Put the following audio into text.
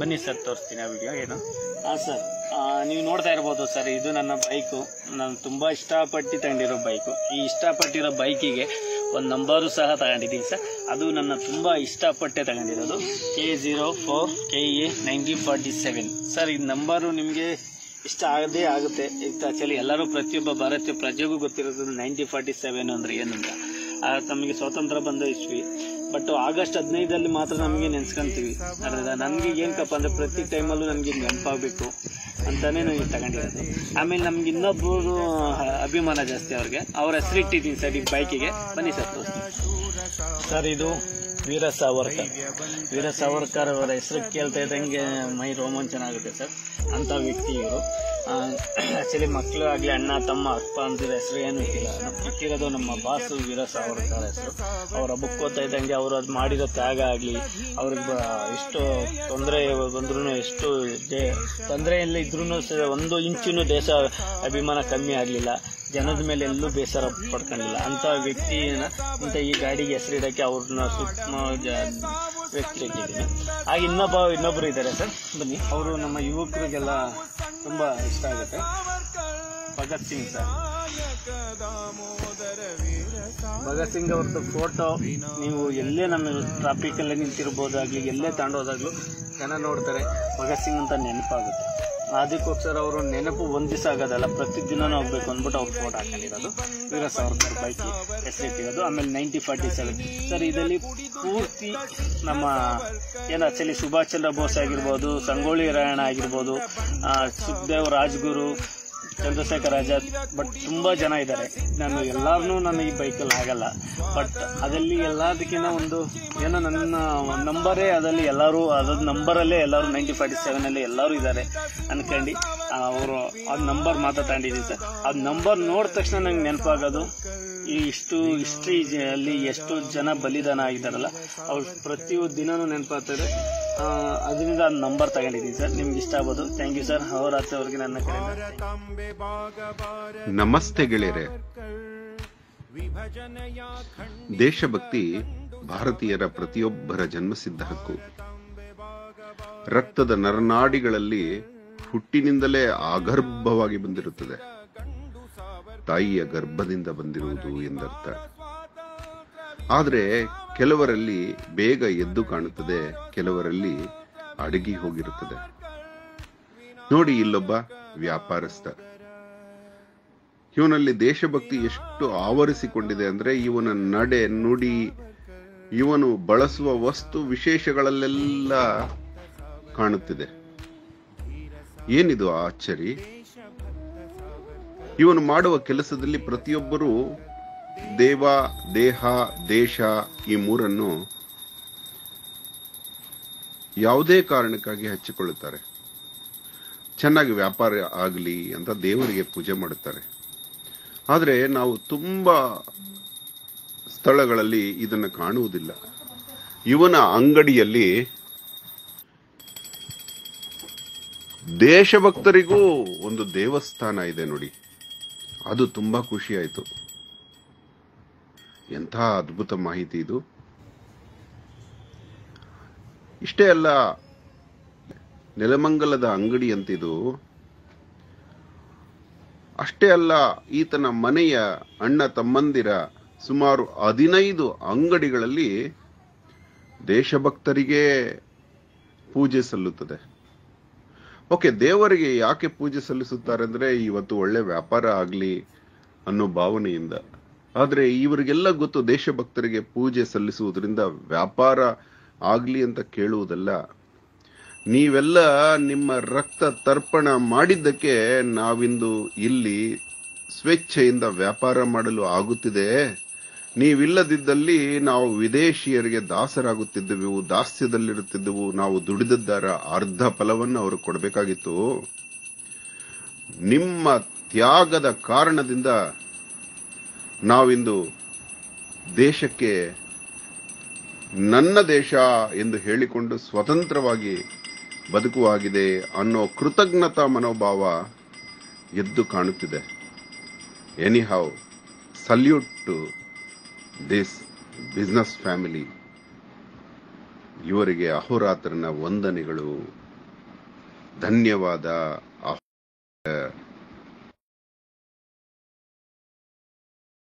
ಬನ್ನಿ ಸರ್ ತೋರಿಸ್ತೀನಿ ಆ ವಿಡಿಯೋ ಏನು. ಹಾಂ ಸರ್, ನೀವು ನೋಡ್ತಾ ಇರ್ಬೋದು ಸರ್, ಇದು ನನ್ನ ಬೈಕು. ನಾನು ತುಂಬ ಇಷ್ಟಪಟ್ಟು ತಗೊಂಡಿರೋ ಬೈಕು. ಈ ಇಷ್ಟಪಟ್ಟಿರೋ ಬೈಕಿಗೆ ಒಂದು ನಂಬರು ಸಹ ತಗೊಂಡಿದ್ದೀನಿ ಸರ್. ಅದು ನನ್ನ ತುಂಬ ಇಷ್ಟಪಟ್ಟೆ ತಗೊಂಡಿರೋದು K04KA9047 ಸರ್. ಈ ನಂಬರು ನಿಮಗೆ ಇಷ್ಟ ಆಗದೇ ಆಗುತ್ತೆ. ಆ್ಯಕ್ಚುಲಿ ಎಲ್ಲರೂ ಪ್ರತಿಯೊಬ್ಬ ಭಾರತೀಯ ಪ್ರಜೆಗೂ ಗೊತ್ತಿರೋದು 1947 ಅಂದರೆ ಏನಂತ. ನಮಗೆ ಸ್ವಾತಂತ್ರ್ಯ ಬಂದ ಇಸ್ವಿ, ಬಟ್ ಆಗಸ್ಟ್ 15ರಲ್ಲಿ ಮಾತ್ರ ನಮಗೆ ನೆನೆಸ್ಕೊಂತೀವಿ. ನನಗೆ ಏನಕ್ಕಪ್ಪ ಅಂದರೆ ಪ್ರತಿ ಟೈಮಲ್ಲೂ ನನಗೆ ನೆನಪಾಗಬೇಕು ಅಂತಲೇ ನನಗೆ ತಗೊಂಡಿರೋದು. ಆಮೇಲೆ ನಮ್ಗೆ ಇನ್ನೊಬ್ಬರು ಅಭಿಮಾನ ಜಾಸ್ತಿ ಅವ್ರಿಗೆ, ಅವ್ರ ಹೆಸರು ಇಟ್ಟಿದ್ದೀನಿ ಸರ್ ಈ ಬೈಕಿಗೆ. ಬನ್ನಿ ಸರ್ ತೋರಿಸ್ತೀನಿ ಸರ್. ಇದು ವೀರ ಸಾವರ್ಕರ್ ಅವರ ಹೆಸರು ಕೇಳ್ತಾ ಇದ್ದಂಗೆ ಮೈ ರೋಮಾಂಚನ ಆಗುತ್ತೆ ಸರ್. ಅಂಥ ವ್ಯಕ್ತಿ ಇವರು. ಆ್ಯಕ್ಚುಲಿ ಮಕ್ಕಳು ಆಗಲಿ, ಅಣ್ಣ ತಮ್ಮ ಅಪ್ಪ ಅಂದಿರೋ ಹೆಸರು ಏನೂ ಇಟ್ಟಿಲ್ಲ. ನಮ್ಗೆ ಇಟ್ಟಿರೋದು ನಮ್ಮ ಬಾಸು ವೀರ ಸಾವರ್ಕರ್ ಹೆಸರು. ಅವರ ಬುಕ್ ಓದ್ತಾ ಇದ್ದಂಗೆ ಅವರು ಅದು ಮಾಡಿರೋ ತ್ಯಾಗ ಆಗಲಿ, ಅವ್ರಿಗೆ ಎಷ್ಟು ತೊಂದರೆ ಬಂದ್ರೂ, ಎಷ್ಟು ತೊಂದರೆಯಲ್ಲಿ ಇದ್ರೂ ಒಂದು ಇಂಚಿನೂ ದೇಶ ಅಭಿಮಾನ ಕಮ್ಮಿ ಆಗಲಿಲ್ಲ, ಜನದ ಮೇಲೆ ಎಲ್ಲೂ ಬೇಸರ ಪಡ್ಕೊಂಡಿಲ್ಲ. ಅಂಥ ವ್ಯಕ್ತಿಯನ್ನು ಈ ಗಾಡಿಗೆ ಹೆಸರಿಡೋಕ್ಕೆ ಅವ್ರನ್ನ ಸೂಕ್ಷ್ಮ ವ್ಯಕ್ತಿ ಇದ್ದೀನಿ. ಹಾಗೆ ಇನ್ನೊಬ್ಬರು ಇದ್ದಾರೆ ಸರ್. ಬನ್ನಿ, ಅವರು ನಮ್ಮ ಯುವಕರಿಗೆಲ್ಲ ತುಂಬ ಇಷ್ಟ ಆಗುತ್ತೆ. ಭಗತ್ ಸಿಂಗ್ ಸರ್. ಭಗತ್ ಸಿಂಗ್ ಅವ್ರದ್ದು ಫೋಟೋ ನೀವು ಎಲ್ಲೇ ನಮ್ಮ ಟ್ರಾಫಿಕಲ್ಲೇ ನಿಂತಿರ್ಬೋದಾಗಲಿ, ಎಲ್ಲೇ ತಗೊಂಡೋದಾಗ್ಲೂ ಜನ ನೋಡ್ತಾರೆ, ಭಗತ್ ಸಿಂಗ್ ಅಂತ ನೆನಪಾಗುತ್ತೆ. ಅದಕ್ಕೋಸ್ಕರ ಅವರು ನೆನಪು ಒಂದು ದಿವಸ ಆಗೋದಲ್ಲ, ಪ್ರತಿದಿನವೂ ಹೋಗ್ಬೇಕು ಅಂದ್ಬಿಟ್ಟು ಅವ್ರು ಫೋಟೋ ಹಾಕೊಂಡಿರೋದು. ವೀರ ಸಾವರ್ಕರ್ ಬೈಕ್ ಹೆಸರಿಟ್ಟಿರೋದು. ಆಮೇಲೆ 1947 ಸರ್. ಇದರಲ್ಲಿ ಪೂರ್ತಿ ನಮ್ಮ ಏನು ಆ್ಯಕ್ಚುಲಿ ಸುಭಾಷ್ ಚಂದ್ರ ಬೋಸ್ ಆಗಿರ್ಬೋದು, ಸಂಗೊಳ್ಳಿ ರಾಯಣ್ಣ ಆಗಿರ್ಬೋದು, ಸುಖದೇವ್ ರಾಜ್ಗುರು, ಚಂದ್ರಶೇಖರ್ ಆಜಾದ್, ಬಟ್ ತುಂಬ ಜನ ಇದ್ದಾರೆ. ನಾನು ಎಲ್ಲರನ್ನೂ ನಾನು ಈ ಬೈಕಲ್ಲಿ ಆಗಲ್ಲ, ಬಟ್ ಅದರಲ್ಲಿ ಎಲ್ಲದಕ್ಕಿಂತ ಒಂದು ಏನೋ ನನ್ನ ನಂಬರೇ ಅದರಲ್ಲಿ. ಎಲ್ಲರೂ ಅದ್ರ ನಂಬರಲ್ಲೇ ಎಲ್ಲರೂ 1947ಲ್ಲೇ ಎಲ್ಲರೂ ಇದ್ದಾರೆ ಅಂದ್ಕೊಂಡು ಅವರು ಆ ನಂಬರ್ ಮಾತಾಡ್ಕೊಂಡಿದ್ದೀನಿ ಸರ್. ಆ ನಂಬರ್ ನೋಡಿದ ತಕ್ಷಣ ನಂಗೆ ನೆನಪಾಗೋದು ಈ ಇಷ್ಟು ಹಿಸ್ಟ್ರಿಯಲ್ಲಿ ಎಷ್ಟು ಜನ ಬಲಿದಾನ ಆಗಿದ್ದಾರಲ್ಲ, ಅವ್ರು ಪ್ರತಿದಿನವೂ ನೆನಪಾಗ್ತದೆ. ಅದರಿಂದ ಆ ನಂಬರ್ ತಗೊಂಡಿದ್ದೀನಿ ಸರ್. ನಿಮ್ಗೆ ಇಷ್ಟ ಆಗ್ಬೋದು. Thank you sir. ಅವರಿಗೆ ನನ್ನ ಕಡೆ ನಮಸ್ತೆ ಗೆಳೆಯರೆ. ದೇಶಭಕ್ತಿ ಭಾರತೀಯರ ಪ್ರತಿಯೊಬ್ಬರ ಜನ್ಮಸಿದ್ಧ ಹಕ್ಕು. ರಕ್ತದ ನರನಾಡಿಗಳಲ್ಲಿ ಹುಟ್ಟಿನಿಂದಲೇ ಆಗರ್ಭವಾಗಿ ಬಂದಿರುತ್ತದೆ. ತಾಯಿಯ ಗರ್ಭದಿಂದ ಬಂದಿರುವುದು ಎಂದರ್ಥ. ಆದರೆ ಕೆಲವರಲ್ಲಿ ಬೇಗ ಎದ್ದು ಕಾಣುತ್ತದೆ, ಕೆಲವರಲ್ಲಿ ಅಡಗಿ ಹೋಗಿರುತ್ತದೆ. ನೋಡಿ, ಇಲ್ಲೊಬ್ಬ ವ್ಯಾಪಾರಸ್ಥ, ಇವನಲ್ಲಿ ದೇಶಭಕ್ತಿ ಎಷ್ಟು ಆವರಿಸಿಕೊಂಡಿದೆ ಅಂದ್ರೆ ಇವನ ನಡೆ ನುಡಿ, ಇವನು ಬಳಸುವ ವಸ್ತು ವಿಶೇಷಗಳಲ್ಲೆಲ್ಲ ಕಾಣುತ್ತಿದೆ. ಏನಿದು ಆಶ್ಚರ್ಯ! ಇವನು ಮಾಡುವ ಕೆಲಸದಲ್ಲಿ ಪ್ರತಿಯೊಬ್ಬರೂ ದೇವ, ದೇಹ, ದೇಶ ಈ ಮೂರನ್ನು ಯಾವುದೇ ಕಾರಣಕ್ಕಾಗಿ ಹಚ್ಚಿಕೊಳ್ಳುತ್ತಾರೆ. ಚೆನ್ನಾಗಿ ವ್ಯಾಪಾರ ಆಗಲಿ ಅಂತ ದೇವರಿಗೆ ಪೂಜೆ ಮಾಡುತ್ತಾರೆ. ಆದರೆ ನಾವು ತುಂಬ ಸ್ಥಳಗಳಲ್ಲಿ ಇದನ್ನು ಕಾಣುವುದಿಲ್ಲ. ಇವನ ಅಂಗಡಿಯಲ್ಲಿ ದೇಶಭಕ್ತರಿಗೂ ಒಂದು ದೇವಸ್ಥಾನ ಇದೆ ನೋಡಿ. ಅದು ತುಂಬ ಖುಷಿಯಾಯಿತು. ಎಂಥ ಅದ್ಭುತ ಮಾಹಿತಿ ಇದು! ಇಷ್ಟೇ ಅಲ್ಲ, ನೆಲಮಂಗಲದ ಅಂಗಡಿ ಅಂತಿದು. ಅಷ್ಟೇ ಅಲ್ಲ, ಈತನ ಮನೆಯ ಅಣ್ಣ ತಮ್ಮಂದಿರ ಸುಮಾರು 15 ಅಂಗಡಿಗಳಲ್ಲಿ ದೇಶಭಕ್ತರಿಗೆ ಪೂಜೆ ಸಲ್ಲುತ್ತದೆ. ಓಕೆ, ದೇವರಿಗೆ ಯಾಕೆ ಪೂಜೆ ಸಲ್ಲಿಸುತ್ತಾರೆ ಅಂದರೆ ಇವತ್ತು ಒಳ್ಳೆ ವ್ಯಾಪಾರ ಆಗಲಿ ಅನ್ನೋ ಭಾವನೆಯಿಂದ. ಆದರೆ ಇವರಿಗೆಲ್ಲ ಗೊತ್ತು, ದೇಶಭಕ್ತರಿಗೆ ಪೂಜೆ ಸಲ್ಲಿಸುವುದರಿಂದ ವ್ಯಾಪಾರ ಆಗಲಿ ಅಂತ ಕೇಳುವುದಲ್ಲ. ನೀವೆಲ್ಲ ನಿಮ್ಮ ರಕ್ತ ತರ್ಪಣ ಮಾಡಿದ್ದಕ್ಕೆ ನಾವಿಂದು ಇಲ್ಲಿ ಸ್ವೇಚ್ಛೆಯಿಂದ ವ್ಯಾಪಾರ ಮಾಡಲು ಆಗುತ್ತಿದೆ. ನೀವಿಲ್ಲದಿದ್ದಲ್ಲಿ ನಾವು ವಿದೇಶಿಯರಿಗೆ ದಾಸರಾಗುತ್ತಿದ್ದೆವು, ದಾಸ್ಯದಲ್ಲಿರುತ್ತಿದ್ದೆವು. ನಾವು ದುಡಿದದ್ದರ ಅರ್ಧ ಫಲವನ್ನು ಅವರು ಕೊಡಬೇಕಾಗಿತ್ತು. ನಿಮ್ಮ ತ್ಯಾಗದ ಕಾರಣದಿಂದ ನಾವಿಂದು ದೇಶಕ್ಕೆ ನನ್ನ ದೇಶ ಎಂದು ಹೇಳಿಕೊಂಡು ಸ್ವತಂತ್ರವಾಗಿ ಬದುಕುವಾಗಿದೆ ಅನ್ನೋ ಕೃತಜ್ಞತಾ ಮನೋಭಾವ ಎದ್ದು ಕಾಣುತ್ತಿದೆ. Anyhow, salute to this business family. ಇವರಿಗೆ ಅಹೋರಾತ್ರನ ವಂದನೆಗಳು. ಧನ್ಯವಾದ.